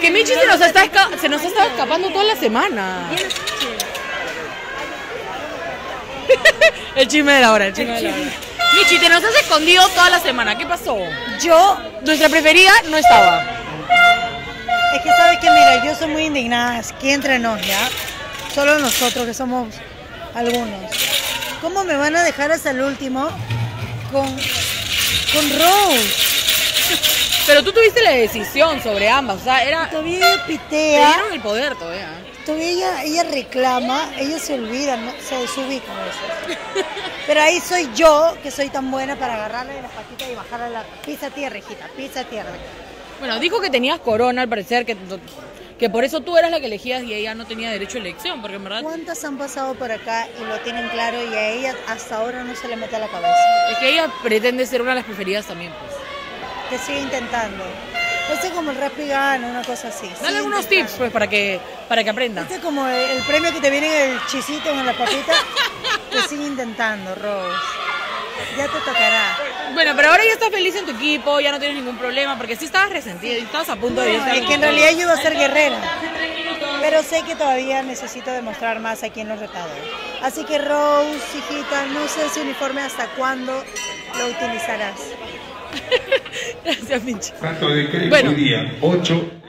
que Michi se nos ha estado escapando toda la semana. El chisme de la hora, el chisme de la hora. Michi, te nos has escondido toda la semana. ¿Qué pasó? Nuestra preferida no estaba. Es que sabes que, mira, yo soy muy indignada. Aquí entre nos, ¿ya? Solo nosotros, que somos algunos. ¿Cómo me van a dejar hasta el último con Rose? Pero tú tuviste la decisión sobre ambas, o sea, era... Todavía ella pitea. Te dieron el poder todavía. Todavía ella reclama, ella se olvida, ¿no? Se desubica a veces. Pero ahí soy yo, que soy tan buena para agarrarle de la patita y bajarle a la... Pisa tierra, hijita, pisa tierra. Bueno, dijo que tenías corona, al parecer, que por eso tú eras la que elegías y ella no tenía derecho a elección, porque en verdad... ¿Cuántas han pasado por acá y lo tienen claro y a ella hasta ahora no se le mete a la cabeza? Es que ella pretende ser una de las preferidas también, pues. Que sigue intentando. Este es como el rap vegano, una cosa así. Dale algunos tips pues para que aprenda. Este es como el premio que te viene el chisito en la papita. Que sigue intentando, Rose. Ya te tocará. Bueno, pero ahora ya estás feliz en tu equipo, ya no tienes ningún problema, porque sí estabas resentida, estabas a punto de irte. Es que en realidad yo iba a ser guerrera. Pero sé que todavía necesito demostrar más aquí en los retados. Así que Rose, hijita, no sé ese uniforme hasta cuándo lo utilizarás. Gracias, Michi. Santo de que hoy día 8.